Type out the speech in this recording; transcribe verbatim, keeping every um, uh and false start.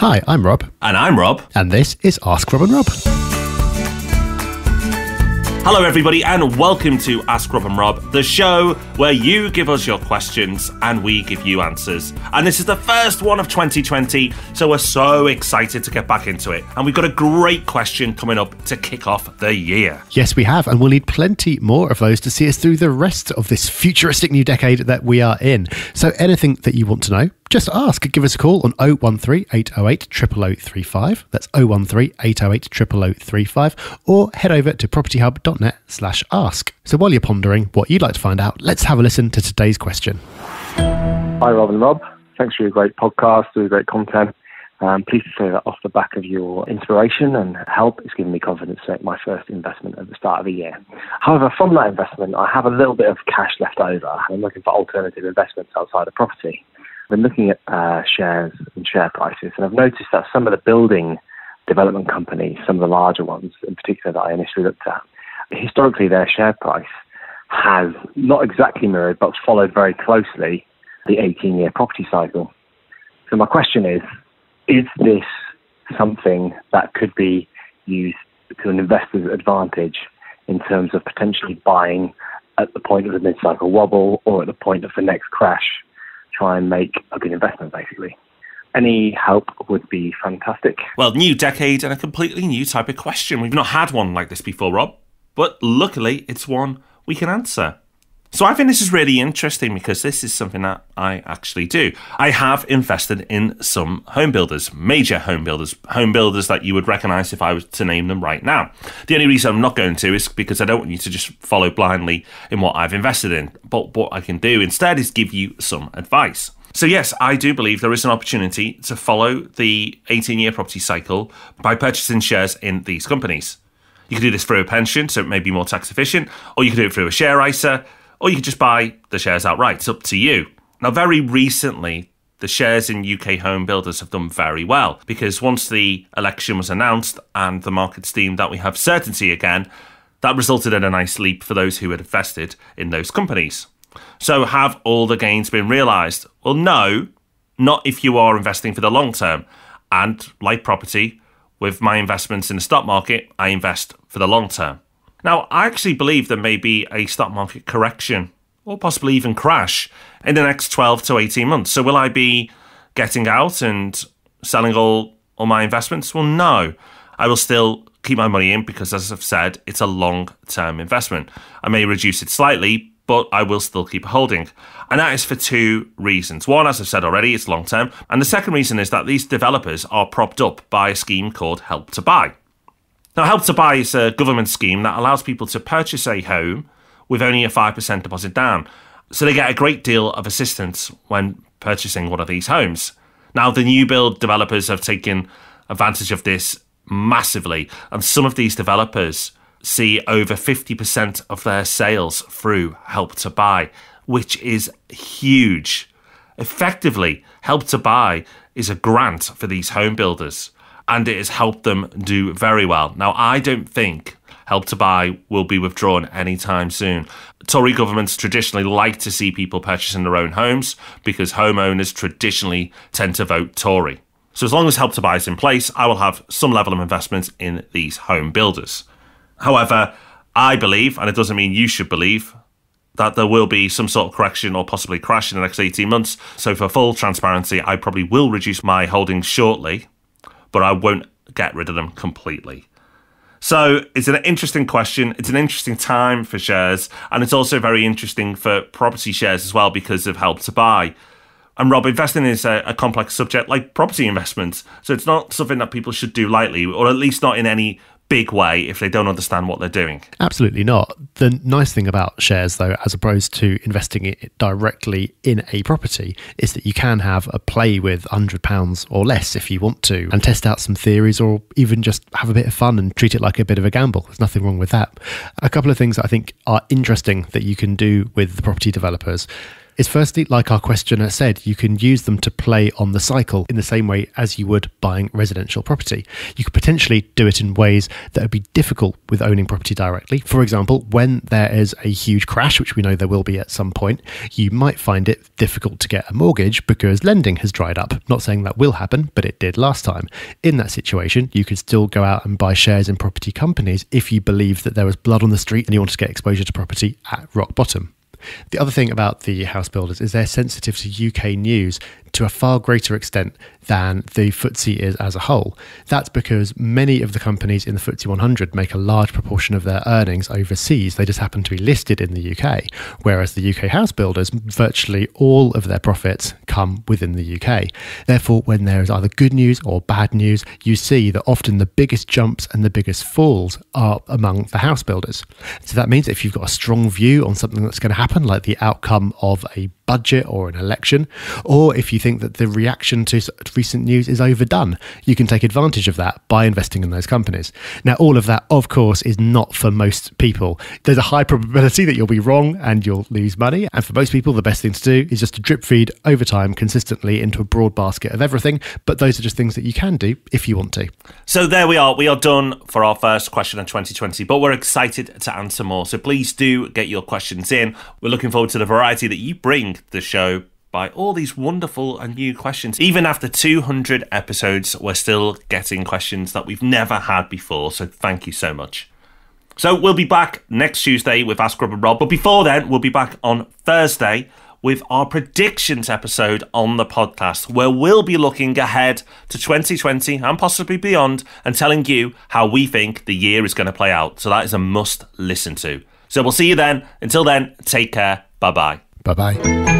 Hi, I'm Rob. And I'm Rob. And this is Ask Rob and Rob. Hello everybody and welcome to Ask Rob and Rob, the show where you give us your questions and we give you answers. And this is the first one of twenty twenty, so we're so excited to get back into it. And we've got a great question coming up to kick off the year. Yes, we have, and we'll need plenty more of those to see us through the rest of this futuristic new decade that we are in. So anything that you want to know, just ask. Give us a call on oh one three, eight oh eight, zero zero zero three five. That's oh one three, eight oh eight, zero zero zero three five. Or head over to propertyhub.net slash ask. So while you're pondering what you'd like to find out, let's have a listen to today's question. Hi, Rob and Rob. Thanks for your great podcast, your great content. I'm pleased to say that off the back of your inspiration and help, it's given me confidence to make my first investment at the start of the year. However, from that investment, I have a little bit of cash left over. I'm looking for alternative investments outside of property. I've been looking at uh, shares and share prices, and I've noticed that some of the building development companies, some of the larger ones in particular that I initially looked at, historically their share price has not exactly mirrored, but followed very closely the eighteen-year property cycle. So my question is, is this something that could be used to an investor's advantage in terms of potentially buying at the point of the mid-cycle wobble or at the point of the next crash? Try and make a good investment, basically. Any help would be fantastic. Well, new decade and a completely new type of question. We've not had one like this before, Rob, but luckily it's one we can answer. So I think this is really interesting because this is something that I actually do. I have invested in some home builders, major home builders, home builders that you would recognise if I was to name them right now. The only reason I'm not going to is because I don't want you to just follow blindly in what I've invested in. But what I can do instead is give you some advice. So yes, I do believe there is an opportunity to follow the eighteen-year property cycle by purchasing shares in these companies. You can do this through a pension, so it may be more tax efficient, or you can do it through a share ISA, or you can just buy the shares outright. It's up to you. Now, very recently, the shares in U K home builders have done very well because once the election was announced and the markets deemed that we have certainty again, that resulted in a nice leap for those who had invested in those companies. So have all the gains been realised? Well, no, not if you are investing for the long term. And like property, with my investments in the stock market, I invest for the long term. Now, I actually believe there may be a stock market correction or possibly even crash in the next twelve to eighteen months. So will I be getting out and selling all, all my investments? Well, no. I will still keep my money in because, as I've said, it's a long-term investment. I may reduce it slightly, but I will still keep holding. And that is for two reasons. One, as I've said already, it's long-term. And the second reason is that these developers are propped up by a scheme called Help to Buy. Now, Help to Buy is a government scheme that allows people to purchase a home with only a five percent deposit down. So they get a great deal of assistance when purchasing one of these homes. Now, the new build developers have taken advantage of this massively. And some of these developers see over fifty percent of their sales through Help to Buy, which is huge. Effectively, Help to Buy is a grant for these home builders, and it has helped them do very well. Now, I don't think Help to Buy will be withdrawn anytime soon. Tory governments traditionally like to see people purchasing their own homes because homeowners traditionally tend to vote Tory. So as long as Help to Buy is in place, I will have some level of investment in these home builders. However, I believe, and it doesn't mean you should believe, that there will be some sort of correction or possibly crash in the next eighteen months. So for full transparency, I probably will reduce my holdings shortly, but I won't get rid of them completely. So it's an interesting question. It's an interesting time for shares. And it's also very interesting for property shares as well because of Help to Buy. And Rob, investing is a, a complex subject like property investments. So it's not something that people should do lightly, or at least not in any big way if they don't understand what they're doing. Absolutely not. The nice thing about shares, though, as opposed to investing it directly in a property, is that you can have a play with one hundred pounds or less if you want to and test out some theories or even just have a bit of fun and treat it like a bit of a gamble. There's nothing wrong with that. A couple of things I think are interesting that you can do with the property developers is firstly, like our questioner said, you can use them to play on the cycle in the same way as you would buying residential property. You could potentially do it in ways that would be difficult with owning property directly. For example, when there is a huge crash, which we know there will be at some point, you might find it difficult to get a mortgage because lending has dried up. Not saying that will happen, but it did last time. In that situation, you could still go out and buy shares in property companies if you believe that there was blood on the street and you want to get exposure to property at rock bottom. The other thing about the house builders is they're sensitive to U K news to a far greater extent than the footsie is as a whole. That's because many of the companies in the footsie one hundred make a large proportion of their earnings overseas. They just happen to be listed in the U K, whereas the U K house builders, virtually all of their profits come within the U K. Therefore, when there is either good news or bad news, you see that often the biggest jumps and the biggest falls are among the house builders. So that means if you've got a strong view on something that's going to happen, like the outcome of a budget or an election, or if you think that the reaction to recent news is overdone, you can take advantage of that by investing in those companies. Now, all of that, of course, is not for most people. There's a high probability that you'll be wrong and you'll lose money. And for most people, the best thing to do is just to drip feed over time consistently into a broad basket of everything. But those are just things that you can do if you want to. So there we are. We are done for our first question of twenty twenty, but we're excited to answer more. So please do get your questions in. We're looking forward to the variety that you bring the show by all these wonderful and new questions. Even after two hundred episodes, we're still getting questions that we've never had before. So thank you so much. So we'll be back next Tuesday with Ask Rob and Rob. But before then, we'll be back on Thursday with our predictions episode on the podcast, where we'll be looking ahead to twenty twenty and possibly beyond and telling you how we think the year is going to play out. So that is a must listen to. So we'll see you then. Until then, take care. Bye-bye. Bye-bye.